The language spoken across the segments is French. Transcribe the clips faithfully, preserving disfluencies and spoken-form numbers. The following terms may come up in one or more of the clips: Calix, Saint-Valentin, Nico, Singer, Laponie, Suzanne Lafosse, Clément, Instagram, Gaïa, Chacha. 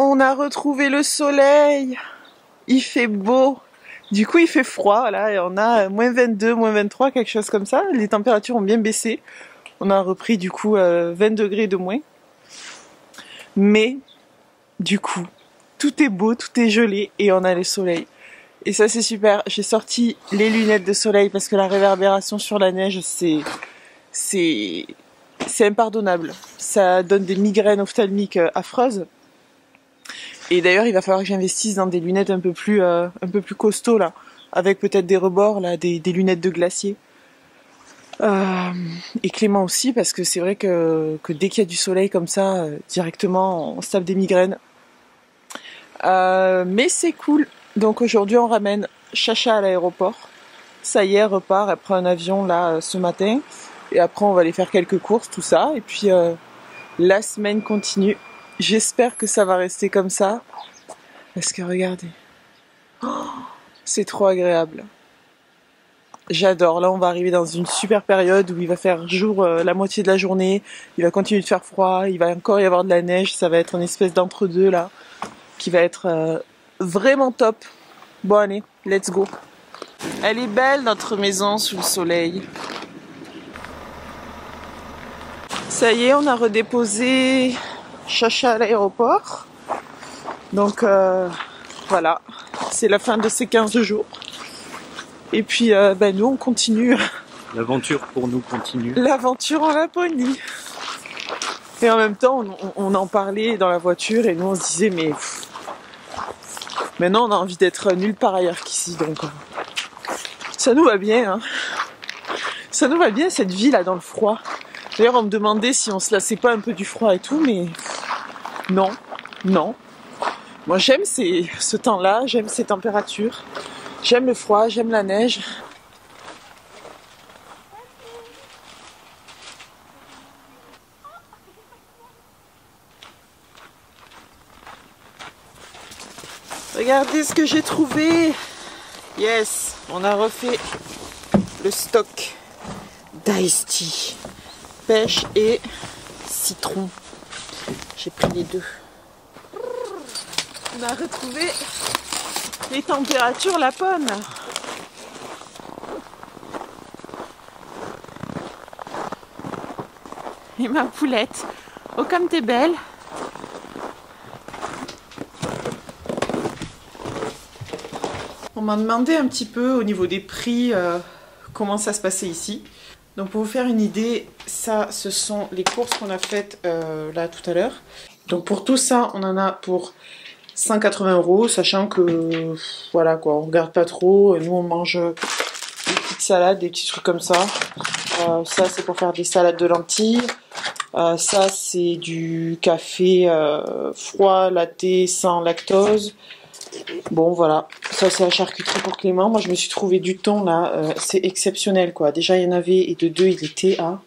On a retrouvé le soleil. Il fait beau. Du coup, il fait froid. Là, et on a moins vingt-deux, moins vingt-trois, quelque chose comme ça. Les températures ont bien baissé. On a repris du coup euh, vingt degrés de moins. Mais du coup, tout est beau, tout est gelé et on a le soleil. Et ça, c'est super. J'ai sorti les lunettes de soleil parce que la réverbération sur la neige, c'est... c'est... c'est impardonnable. Ça donne des migraines ophtalmiques affreuses. Et d'ailleurs, il va falloir que j'investisse dans des lunettes un peu plus, euh, un peu plus costauds, là. Avec peut-être des rebords, là, des, des lunettes de glacier. Euh, et Clément aussi, parce que c'est vrai que, que dès qu'il y a du soleil comme ça, euh, directement, on se tape des migraines. Euh, mais c'est cool. Donc aujourd'hui, on ramène Chacha à l'aéroport. Ça y est, elle repart, elle prend un avion, là, ce matin. Et après, on va aller faire quelques courses, tout ça. Et puis, euh, la semaine continue. J'espère que ça va rester comme ça. Parce que regardez, oh, c'est trop agréable. J'adore. Là, on va arriver dans une super période où il va faire jour euh, la moitié de la journée. Il va continuer de faire froid. Il va encore y avoir de la neige. Ça va être une espèce d'entre-deux, là, qui va être euh, vraiment top. Bon, allez, let's go. Elle est belle, notre maison sous le soleil. Ça y est, on a redéposé Chacha à l'aéroport. Donc euh, voilà, c'est la fin de ces quinze jours. Et puis euh, ben, nous, on continue. L'aventure pour nous continue. L'aventure en Laponie. Et en même temps, on, on en parlait dans la voiture et nous, on se disait, mais pff, maintenant, on a envie d'être nulle part ailleurs qu'ici. Donc euh, ça nous va bien. Hein. Ça nous va bien, cette vie là dans le froid. D'ailleurs, on me demandait si on se lassait pas un peu du froid et tout, mais non, non. Moi, j'aime ces... ce temps-là, j'aime ces températures, j'aime le froid, j'aime la neige. Regardez ce que j'ai trouvé. Yes, on a refait le stock d'Ice Tea. Pêche et citron. J'ai pris les deux. On a retrouvé les températures laponnes. Et ma poulette. Oh, comme t'es belle. On m'a demandé un petit peu au niveau des prix euh, comment ça se passait ici. Donc pour vous faire une idée, ça, ce sont les courses qu'on a faites euh, là tout à l'heure. Donc pour tout ça, on en a pour cent quatre-vingts euros, sachant que, voilà quoi, on regarde pas trop. Nous, on mange des petites salades, des petits trucs comme ça. Euh, ça, c'est pour faire des salades de lentilles. Euh, ça, c'est du café euh, froid, latte, sans lactose. Bon voilà, ça c'est la charcuterie pour Clément. Moi je me suis trouvé du thon là, euh, c'est exceptionnel quoi. Déjà il y en avait et de deux il était à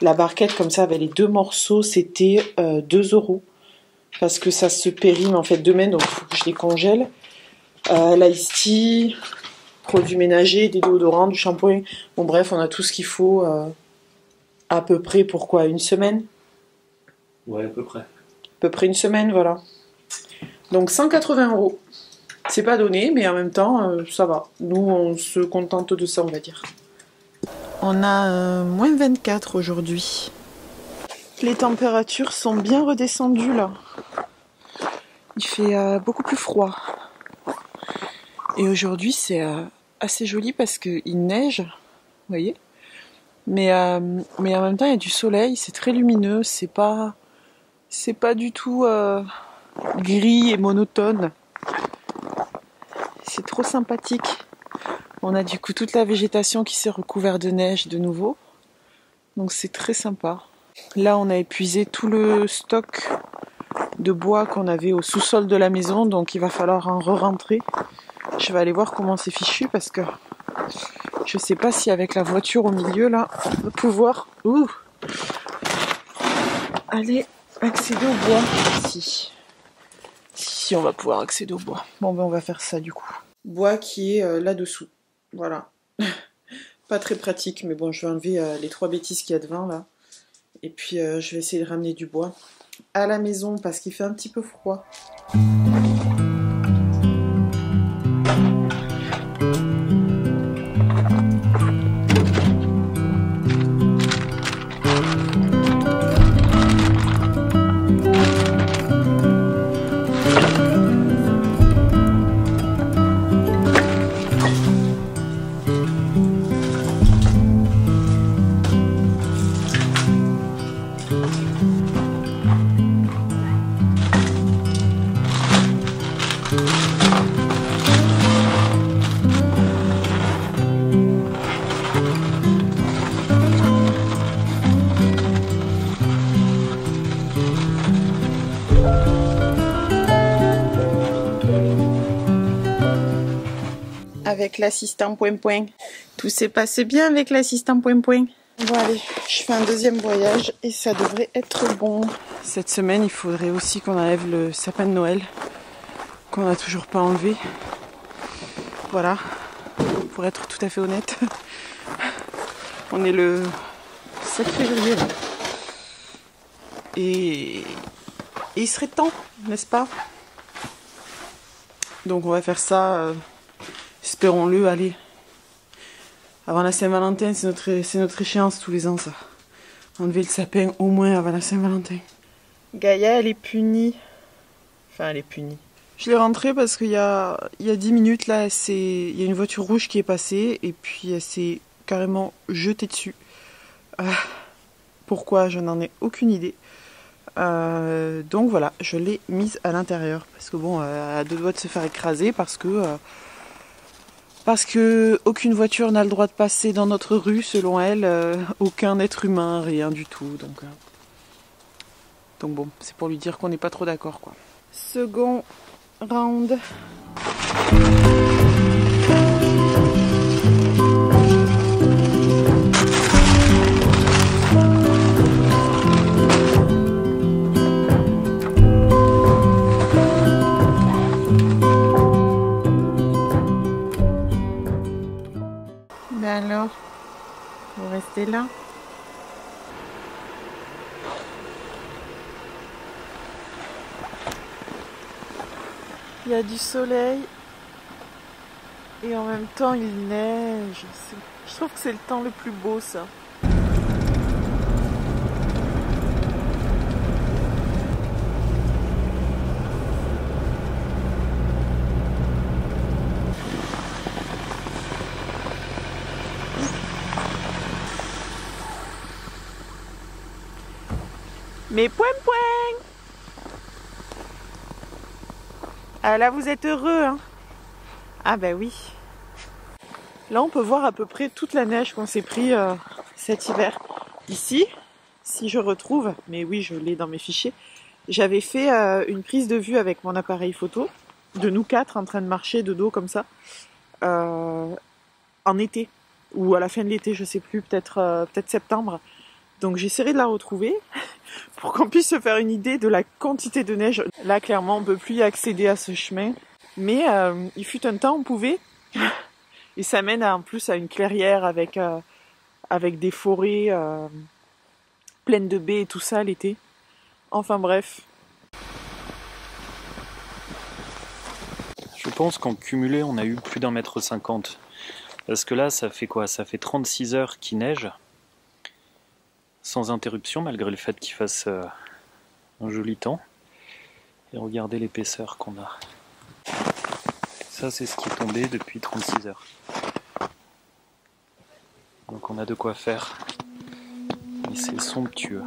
la barquette comme ça avec les deux morceaux, c'était euh, deux euros. Parce que ça se périme en fait demain, donc il faut que je les congèle. Euh, L'ice tea, produits ménagers, des déodorants, du shampoing. Bon bref, on a tout ce qu'il faut euh, à peu près pour quoi, une semaine? Ouais, à peu près. À peu près une semaine, voilà. Donc cent quatre-vingts euros. C'est pas donné, mais en même temps, euh, ça va. Nous, on se contente de ça, on va dire. On a euh, moins vingt-quatre aujourd'hui. Les températures sont bien redescendues, là. Il fait euh, beaucoup plus froid. Et aujourd'hui, c'est euh, assez joli parce qu'il neige, vous voyez. Mais, euh, mais en même temps, il y a du soleil, c'est très lumineux. C'est pas, c'est pas du tout euh, gris et monotone. C'est trop sympathique. On a du coup toute la végétation qui s'est recouverte de neige de nouveau. Donc c'est très sympa. Là on a épuisé tout le stock de bois qu'on avait au sous-sol de la maison. Donc il va falloir en re-rentrer. Je vais aller voir comment c'est fichu parce que je sais pas si avec la voiture au milieu là, on va pouvoir ouh, aller accéder au bois ici. Si on va pouvoir accéder au bois. Bon ben on va faire ça du coup. Bois qui est euh, là-dessous. Voilà. Pas très pratique, mais bon, je vais enlever euh, les trois bêtises qu'il y a devant là. Et puis euh, je vais essayer de ramener du bois. à la maison parce qu'il fait un petit peu froid. Avec l'assistant point point. Tout s'est passé bien avec l'assistant point point. Bon allez, je fais un deuxième voyage et ça devrait être bon. Cette semaine, il faudrait aussi qu'on enlève le sapin de Noël qu'on n'a toujours pas enlevé. Voilà, pour être tout à fait honnête. On est le sept février. Et, et il serait temps, n'est-ce pas? Donc on va faire ça... Euh... espérons-le, allez. Avant la Saint-Valentin, c'est notre, notre échéance tous les ans, ça. Enlever le sapin au moins avant la Saint-Valentin. Gaïa, elle est punie. Enfin, elle est punie. Je l'ai rentrée parce qu'il y a, il y a dix minutes, là, il y a une voiture rouge qui est passée et puis elle s'est carrément jetée dessus. Euh, pourquoi? Je n'en ai aucune idée. Euh, donc voilà, je l'ai mise à l'intérieur. Parce que bon, elle a deux doigts de se faire écraser parce que... Euh, Parce que aucune voiture n'a le droit de passer dans notre rue, selon elle, euh, aucun être humain, rien du tout. Donc, euh, donc bon, c'est pour lui dire qu'on n'est pas trop d'accord, quoi. Second round. Alors, vous restez là. Il y a du soleil et en même temps il neige. Je trouve que c'est le temps le plus beau, ça. Mais point point. Ah là vous êtes heureux hein. Ah bah oui. Là on peut voir à peu près toute la neige qu'on s'est pris euh, cet hiver. Ici, si je retrouve, mais oui je l'ai dans mes fichiers, j'avais fait euh, une prise de vue avec mon appareil photo, de nous quatre en train de marcher de dos comme ça, euh, en été, ou à la fin de l'été, je sais plus, peut-être euh, peut-être septembre. Donc j'essaierai de la retrouver pour qu'on puisse se faire une idée de la quantité de neige. Là clairement on ne peut plus y accéder à ce chemin, mais euh, il fut un temps on pouvait. Et ça mène à, en plus à une clairière avec, euh, avec des forêts euh, pleines de baies et tout ça l'été. Enfin bref. Je pense qu'en cumulé on a eu plus d'un mètre cinquante. Parce que là ça fait quoi? Ça fait trente-six heures qu'il neige. Sans interruption, malgré le fait qu'il fasse euh, un joli temps. Et regardez l'épaisseur qu'on a. Ça, c'est ce qui est tombé depuis trente-six heures. Donc on a de quoi faire. Et c'est somptueux.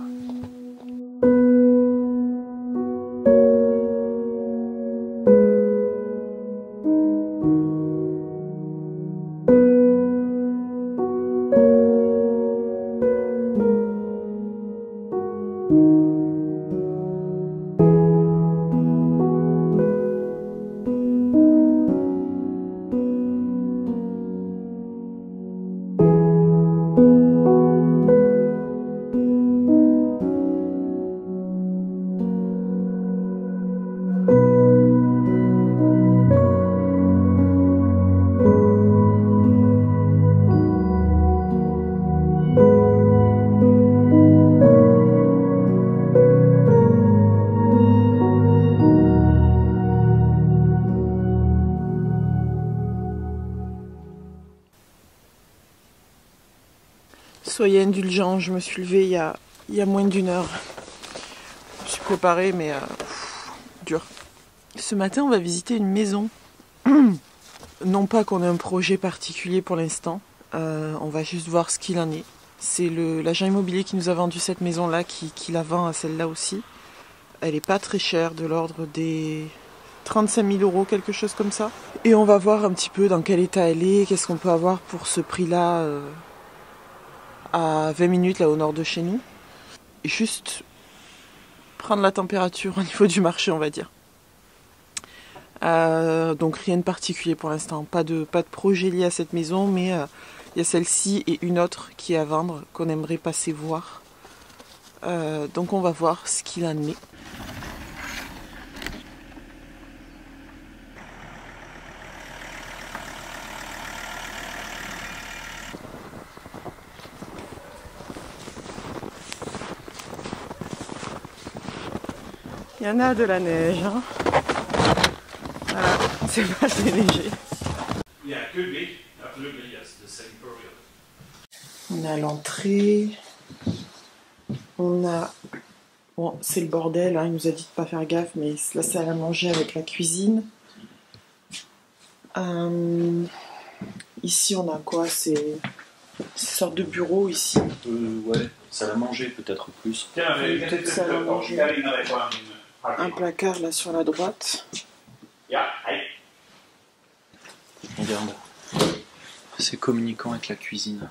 soyez indulgents, je me suis levée il y a, il y a moins d'une heure. Je suis préparée, mais euh, pff, dur. Ce matin, on va visiter une maison. Non pas qu'on ait un projet particulier pour l'instant, euh, on va juste voir ce qu'il en est. C'est l'agent immobilier qui nous a vendu cette maison-là, qui, qui la vend à celle-là aussi. Elle n'est pas très chère, de l'ordre des trente-cinq mille euros, quelque chose comme ça. Et on va voir un petit peu dans quel état elle est, qu'est-ce qu'on peut avoir pour ce prix-là euh, à vingt minutes, là, au nord de chez nous. Et juste prendre la température au niveau du marché, on va dire. Euh, donc rien de particulier pour l'instant, pas de, pas de projet lié à cette maison, mais... Euh, il y a celle-ci et une autre qui est à vendre, qu'on aimerait passer voir. Euh, donc on va voir ce qu'il en est. Il y en a de la neige, hein. Ah, c'est pas très léger. Il y a que lui. On a l'entrée, on a... Bon, c'est le bordel, hein. Il nous a dit de pas faire gaffe, mais la salle à manger avec la cuisine. Euh... Ici, on a quoi? C'est une sorte de bureau, ici. Euh, ouais, salle à manger, peut-être plus. Peut-être salle à manger. Un placard, là, sur la droite. Regarde. C'est communiquant avec la cuisine.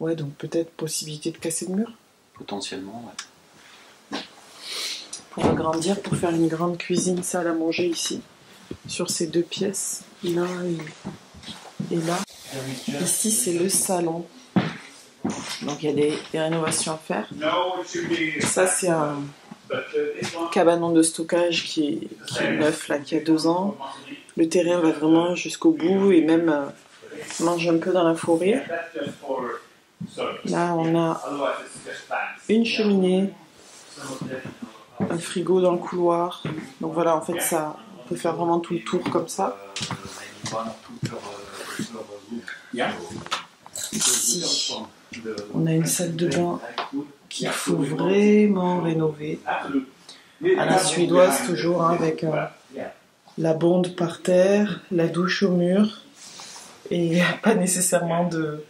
Ouais, donc peut-être possibilité de casser le mur? Potentiellement, ouais. Pour agrandir, pour faire une grande cuisine, salle à manger ici. Sur ces deux pièces, là et, et là. Ici, c'est le salon. Donc il y a des, des rénovations à faire. Ça, c'est un cabanon de stockage qui est, qui est neuf, là, qui a deux ans. Le terrain va vraiment jusqu'au bout et même... mange un peu dans la forêt. Là, on a une cheminée, un frigo dans le couloir. Donc voilà, en fait, ça, on peut faire vraiment tout le tour comme ça. Ici, on a une salle de bain qu'il faut vraiment rénover. À la suédoise, toujours, hein, avec euh, la bonde par terre, la douche au mur. Et pas nécessairement de,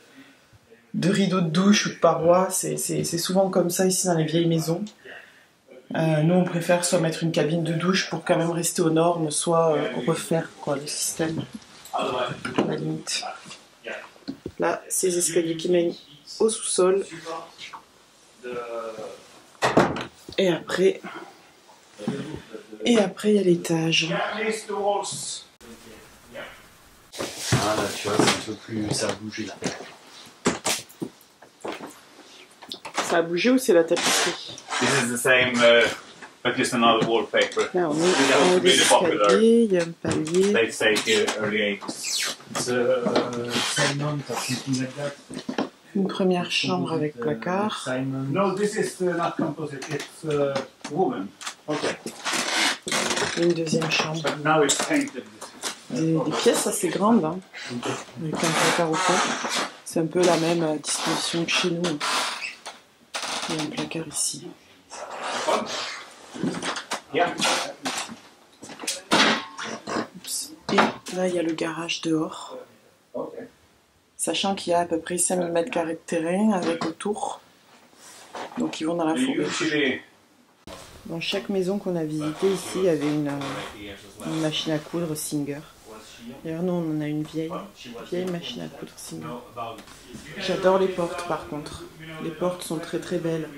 de rideau de douche ou de parois. C'est souvent comme ça ici dans les vieilles maisons. Euh, nous, on préfère soit mettre une cabine de douche pour quand même rester aux normes, soit euh, refaire quoi, le système, à la limite. Là, ces escaliers qui mènent au sous-sol. Et après, et après, il y a l'étage. Ah là, tu vois, c'est un peu plus... ça a bougé là. Ça a bougé ou c'est la tapisserie? This is the same, uh, but just another wallpaper. Là, on est en escalier, il y a un palier. Let's say early eighties. Une première chambre avec placard. No, this is not composite, it's woman. Okay. Une deuxième chambre. But now it's painted. Des, des pièces assez grandes, hein, avec un placard au fond. C'est un peu la même disposition que chez nous. Il y a un placard ici. Oups. Et là, il y a le garage dehors. Sachant qu'il y a à peu près cinq mille mètres carrés de terrain avec autour. Donc ils vont dans la forêt. Dans chaque maison qu'on a visitée ici, il y avait une, une machine à coudre Singer. D'ailleurs, nous, on en a une vieille, vieille machine à coudre Singer. J'adore les portes, par contre. Les portes sont très très belles.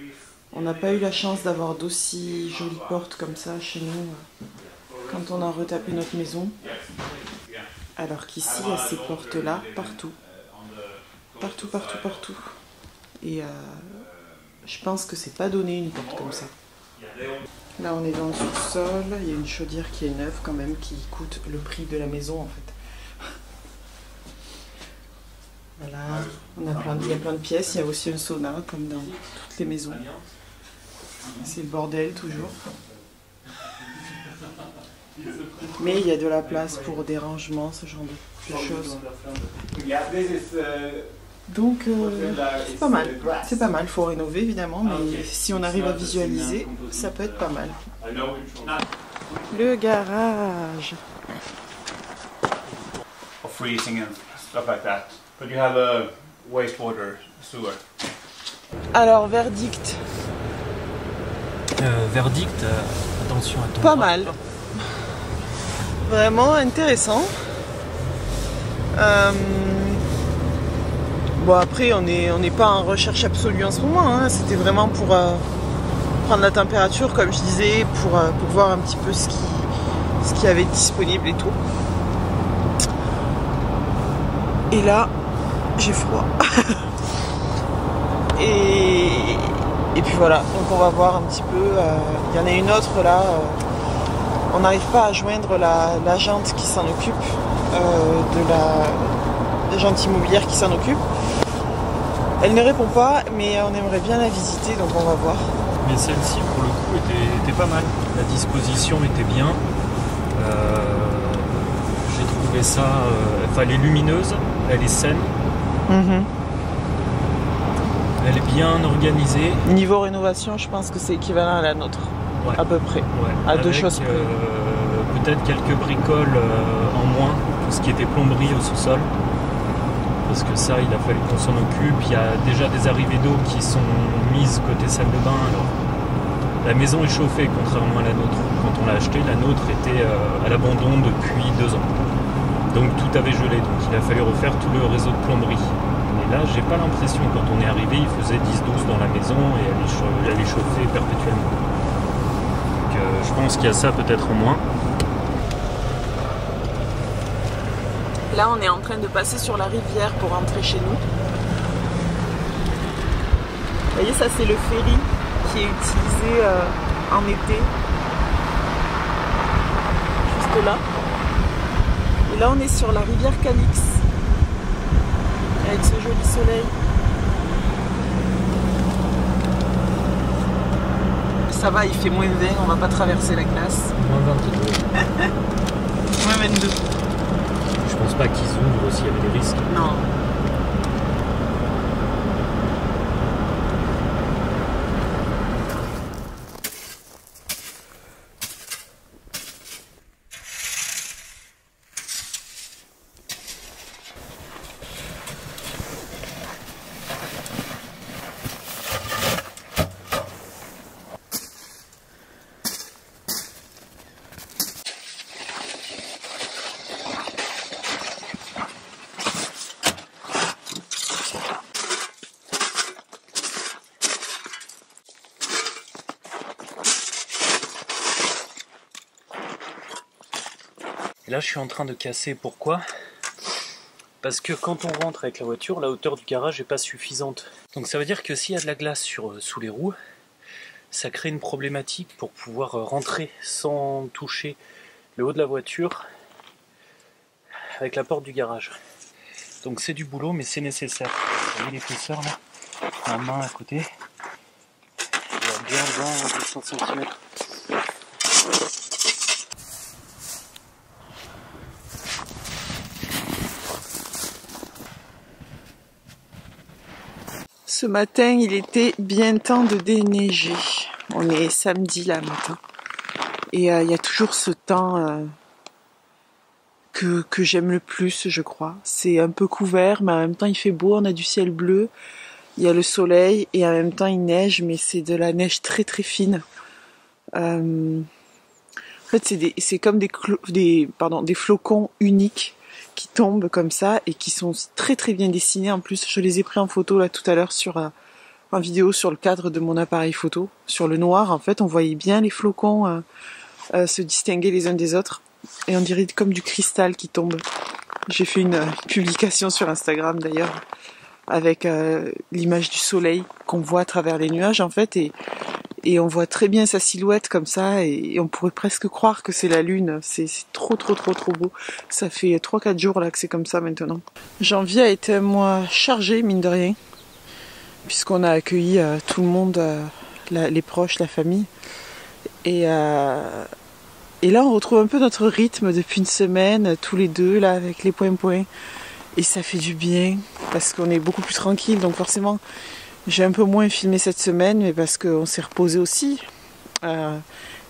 On n'a pas eu la chance d'avoir d'aussi jolies portes comme ça chez nous, quand on a retapé notre maison. Alors qu'ici, il y a ces portes-là, partout. Partout, partout, partout. Et euh, je pense que c'est pas donné une porte comme ça. Là, on est dans le sous-sol, il y a une chaudière qui est neuve quand même, qui coûte le prix de la maison en fait. Voilà, on a plein de, il y a plein de pièces, il y a aussi un sauna comme dans toutes les maisons. C'est le bordel toujours. Mais il y a de la place pour des rangements, ce genre de choses. Donc euh, c'est pas mal, c'est pas mal, il faut rénover évidemment, mais si on arrive à visualiser, ça peut être pas mal. Le garage. Alors, verdict. Euh, verdict, euh, attention à ton... Pas mal. Vraiment intéressant. Euh... Bon, après, on n'est on est pas en recherche absolue en ce moment, hein. C'était vraiment pour euh, prendre la température, comme je disais, pour, euh, pour voir un petit peu ce qui, ce qu'il y avait de disponible et tout. Et là, j'ai froid. et, et puis voilà, donc on va voir un petit peu. Il euh, y en a une autre là, euh, on n'arrive pas à joindre la, la jante qui s'en occupe, euh, de la, la jante immobilière qui s'en occupe. Elle ne répond pas, mais on aimerait bien la visiter, donc on va voir. Mais celle-ci, pour le coup, était, était pas mal. La disposition était bien. Euh, J'ai trouvé ça... Euh, enfin, elle est lumineuse, elle est saine. Mm-hmm. Elle est bien organisée. Niveau rénovation, je pense que c'est équivalent à la nôtre. Ouais. À peu près. Ouais. À Avec, deux choses près. Euh, Peut-être quelques bricoles euh, en moins, tout ce qui était plomberie au sous-sol. Parce que ça, il a fallu qu'on s'en occupe. Il y a déjà des arrivées d'eau qui sont mises côté salle de bain. Alors, la maison est chauffée, contrairement à la nôtre. Quand on l'a achetée, la nôtre était à l'abandon depuis deux ans. Donc tout avait gelé. Donc il a fallu refaire tout le réseau de plomberie. Et là, j'ai pas l'impression, quand on est arrivé, il faisait dix douze dans la maison et elle allait chauffer perpétuellement. Donc euh, je pense qu'il y a ça peut-être en moins. Là, on est en train de passer sur la rivière pour rentrer chez nous. Vous voyez, ça c'est le ferry qui est utilisé euh, en été. Juste là. Et là, on est sur la rivière Calix. Avec ce joli soleil. Ça va, il fait moins vingt, on va pas traverser la glace. Moins vingt-deux. moins vingt-deux. Je pense pas qu'ils ouvrent s'il y avait des risques. Non. Là, je suis en train de casser. Pourquoi? Parce que quand on rentre avec la voiture, la hauteur du garage n'est pas suffisante. Donc ça veut dire que s'il y a de la glace sur, sous les roues, ça crée une problématique pour pouvoir rentrer sans toucher le haut de la voiture avec la porte du garage. Donc c'est du boulot, mais c'est nécessaire. Vous voyez les pousseurs là, la main à côté, bien dans deux cents centimètres. Ce matin, il était bien temps de déneiger. On est samedi là matin. Et il euh, y a toujours ce temps euh, que, que j'aime le plus, je crois. C'est un peu couvert, mais en même temps, il fait beau, on a du ciel bleu. Il y a le soleil et en même temps, il neige, mais c'est de la neige très très fine. Euh, en fait, c'est comme des, des, pardon, des flocons uniques qui tombent comme ça et qui sont très très bien dessinés. En plus, je les ai pris en photo là tout à l'heure sur euh, en vidéo sur le cadre de mon appareil photo. Sur le noir, en fait, on voyait bien les flocons euh, euh, se distinguer les uns des autres et on dirait comme du cristal qui tombe. J'ai fait une euh, publication sur Instagram d'ailleurs avec euh, l'image du soleil qu'on voit à travers les nuages en fait et, et on voit très bien sa silhouette comme ça et, et on pourrait presque croire que c'est la lune. C'est trop trop trop trop beau. Ça fait trois quatre jours là que c'est comme ça maintenant. Janvier a été un mois chargé mine de rien puisqu'on a accueilli euh, tout le monde, euh, la, les proches, la famille et, euh, et là on retrouve un peu notre rythme depuis une semaine tous les deux là avec les points points et ça fait du bien parce qu'on est beaucoup plus tranquille. Donc forcément j'ai un peu moins filmé cette semaine, mais parce qu'on s'est reposé aussi, euh,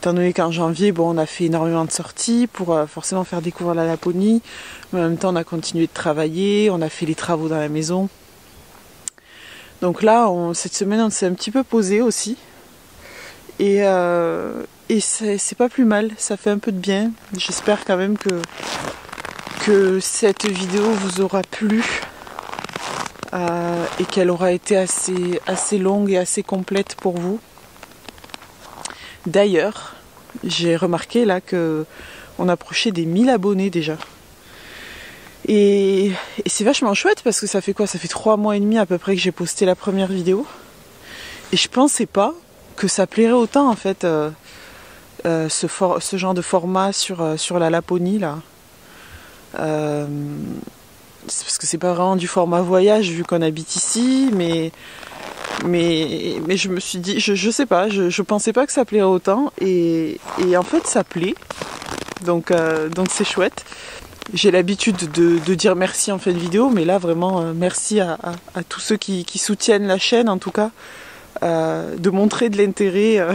étant donné qu'en janvier bon, on a fait énormément de sorties pour euh, forcément faire découvrir la Laponie, mais en même temps on a continué de travailler, on a fait les travaux dans la maison. Donc là on, cette semaine on s'est un petit peu posé aussi et, euh, et c'est pas plus mal, ça fait un peu de bien. J'espère quand même que que cette vidéo vous aura plu euh, et qu'elle aura été assez, assez longue et assez complète pour vous. D'ailleurs, j'ai remarqué là que on approchait des mille abonnés déjà. Et, et c'est vachement chouette parce que ça fait quoi? Ça fait trois mois et demi à peu près que j'ai posté la première vidéo. Et je pensais pas que ça plairait autant en fait, euh, euh, ce, for ce genre de format sur, euh, sur la Laponie là. Euh, c'est parce que c'est pas vraiment du format voyage vu qu'on habite ici, mais mais mais je me suis dit, je, je sais pas, je, je pensais pas que ça plairait autant et, et en fait ça plaît, donc euh, donc c'est chouette. J'ai l'habitude de, de dire merci en fin de vidéo, mais là vraiment euh, merci à, à, à tous ceux qui, qui soutiennent la chaîne, en tout cas euh, de montrer de l'intérêt euh,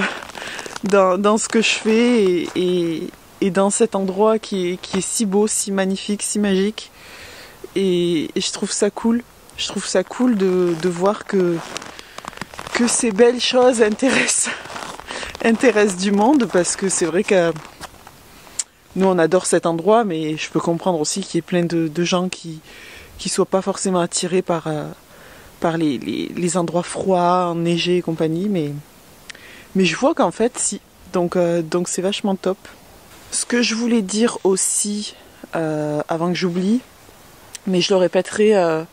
dans, dans ce que je fais et, et et dans cet endroit qui est, qui est si beau, si magnifique, si magique. Et, et je trouve ça cool. Je trouve ça cool de, de voir que, que ces belles choses intéressent, intéressent du monde. Parce que c'est vrai que nous, on adore cet endroit. Mais je peux comprendre aussi qu'il y ait plein de, de gens qui ne soient pas forcément attirés par, euh, par les, les, les endroits froids, enneigés et compagnie. Mais, mais je vois qu'en fait, si. Donc euh, donc c'est vachement top. Ce que je voulais dire aussi, euh, avant que j'oublie, mais je le répéterai euh,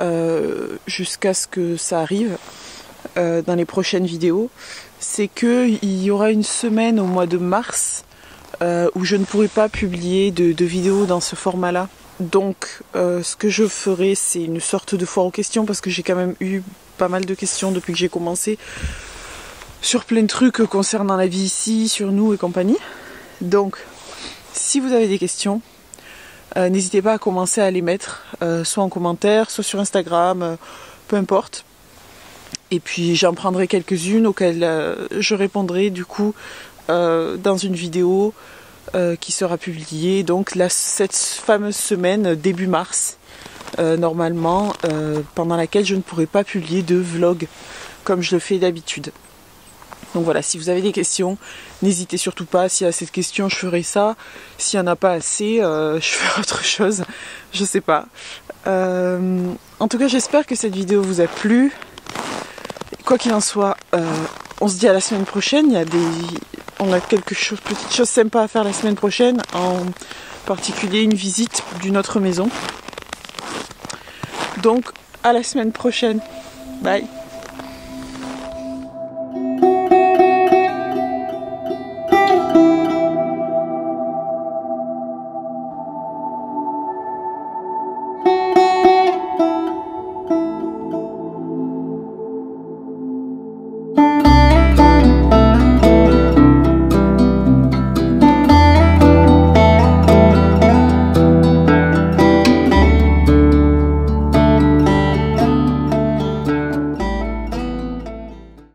euh, jusqu'à ce que ça arrive euh, dans les prochaines vidéos, c'est qu'il y aura une semaine au mois de mars euh, où je ne pourrai pas publier de, de vidéos dans ce format-là. Donc euh, ce que je ferai, c'est une sorte de foire aux questions, parce que j'ai quand même eu pas mal de questions depuis que j'ai commencé sur plein de trucs concernant la vie ici, sur nous et compagnie. Donc, si vous avez des questions, euh, n'hésitez pas à commencer à les mettre, euh, soit en commentaire, soit sur Instagram, euh, peu importe. Et puis, j'en prendrai quelques-unes auxquelles euh, je répondrai du coup euh, dans une vidéo euh, qui sera publiée donc la, cette fameuse semaine début mars, euh, normalement, euh, pendant laquelle je ne pourrai pas publier de vlog comme je le fais d'habitude. Donc voilà, si vous avez des questions, n'hésitez surtout pas. S'il y a assez de questions, je ferai ça. S'il n'y en a pas assez, euh, je ferai autre chose. Je sais pas. Euh, en tout cas, j'espère que cette vidéo vous a plu. Quoi qu'il en soit, euh, on se dit à la semaine prochaine. Il y a des... On a quelques chose... petites choses sympas à faire la semaine prochaine. En particulier, une visite d'une autre maison. Donc, à la semaine prochaine. Bye.